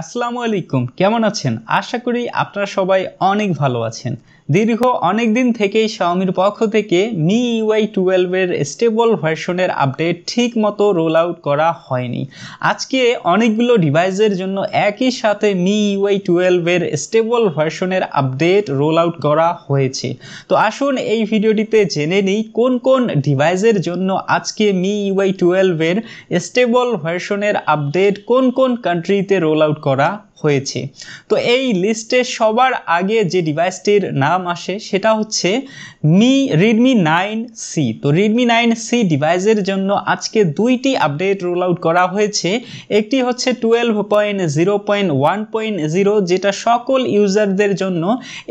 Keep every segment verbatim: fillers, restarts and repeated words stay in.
আসসালামু আলাইকুম, কেমন আছেন? আশা করি আপনারা সবাই অনেক ভালো আছেন। দীর্ঘ অনেক দিন থেকেই শাওমির পক্ষ থেকে মিউআই টুয়েলভ এর স্টেবল ভার্সনের আপডেট ঠিকমতো রোল আউট করা হয়নি। আজকে অনেকগুলো ডিভাইসের জন্য একই সাথে মিউআই টুয়েলভ এর স্টেবল ভার্সনের আপডেট রোল আউট করা হয়েছে। তো আসুন এই ভিডিওটিতে জেনে নিই কোন কোন ডিভাইসের জন্য আজকে মিউআই টুয়েলভ এর স্টেবল ভার্সনের আপডেট কোন কোন কান্ট্রিতে রোল আউট করা হয়েছে। তো এই লিস্টে সবার আগে যে ডিভাইসটির নাম আসে সেটা হচ্ছে মি রেডমি নাইন সি। তো রেডমি নাইন সি ডিভাইসের জন্য আজকে দুইটি আপডেট রোল আউট করা হয়েছে। একটি হচ্ছে twelve point zero point one point zero যেটা সকল ইউজারদের জন্য,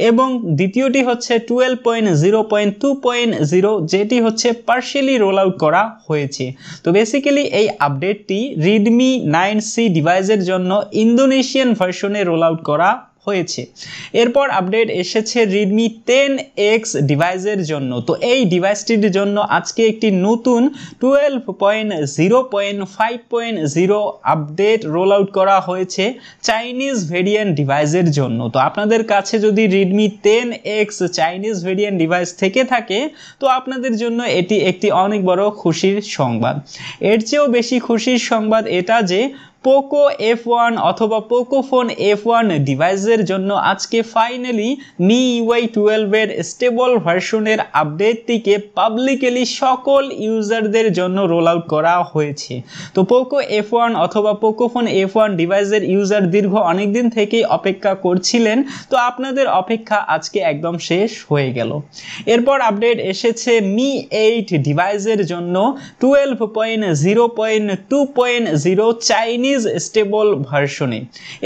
এবং দ্বিতীয়টি হচ্ছে twelve point zero point two point zero যেটি হচ্ছে পার্শিয়ালি রোল আউট করা হয়েছে। তো বেসিক্যালি এই আপডেটটি রেডমি নাইন সি ডিভাইসের জন্য ইন্দোনেশিয়ান ভার্সনে রোল আউট করা হয়েছে। এরপর আপডেট এসেছে রেডমি টেন এক্স ডিভাইসের জন্য। তো এই ডিভাইসটির জন্য আজকে একটি নতুন twelve point zero point five point zero update roll out করা হয়েছে চাইনিজ ভেরিয়েন্ট ডিভাইসের জন্য। তো আপনাদের কাছে যদি Redmi ten X Chinese variant device থেকে থাকে তো আপনাদের জন্য এটি একটি অনেক বড় খুশির সংবাদ। এর চেয়েও বেশি খুশির সংবাদ এটা যে পোকো এফ ওয়ান অথবা পোকোফোন এফ ওয়ান ডিভাইসের জন্য আজকে ফাইনালি মিউআই টুয়েলভ এর স্টেবল ভার্সনের আপডেটটিকে পাবলিকলি সকল ইউজারদের জন্য রোল আউট করা হয়েছে। তো পোকো এফ ওয়ান অথবা পোকোফোন এফ ওয়ান ডিভাইসের ইউজার দীর্ঘ অনেক দিন থেকেই অপেক্ষা করছিলেন, তো আপনাদের অপেক্ষা আজকে একদম শেষ হয়ে গেল। এরপর আপডেট এসেছে মি এইট ডিভাইসের জন্য twelve point zero point two point zero Chinese stable ভার্সনে।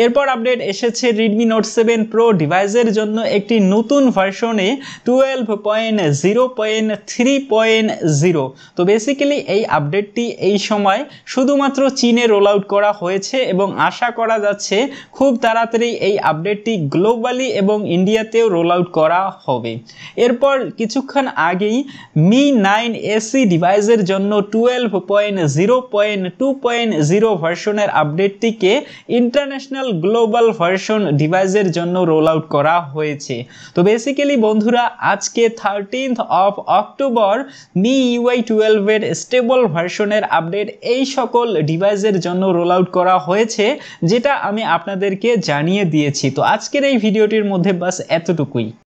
এরপর আপডেট এসেছে রেডমি নোট সেভেন প্রো ডিভাইসের জন্য একটি নতুন ভার্সনে twelve point zero point three point zero. তো বেসিক্যালি এই আপডেটটি এই সময় শুধুমাত্র চীনে রোল আউট করা হয়েছে এবং আশা করা যাচ্ছে খুব তাড়াতাড়ি এই আপডেটটি গ্লোবালি এবং ইন্ডিয়াতেও রোল আউট করা হবে। এরপর কিছুক্ষণ আগেই মি নাইন এসি ডিভাইসের জন্য twelve point zero point two point zero ভার্সনের আপডেটটিকে ইন্টারন্যাশনাল গ্লোবাল ভার্সন ডিভাইসের জন্য রোল আউট করা হয়েছে। তো বেসিক্যালি বন্ধুরা আজকে thirteenth of October MIUI twelve এর স্টেবল ভার্সনের আপডেট এই সকল ডিভাইসের জন্য রোল আউট করা হয়েছে, যেটা আমি আপনাদেরকে জানিয়ে দিয়েছি। তো আজকের এই ভিডিওটির মধ্যে বাস এতটুকুই।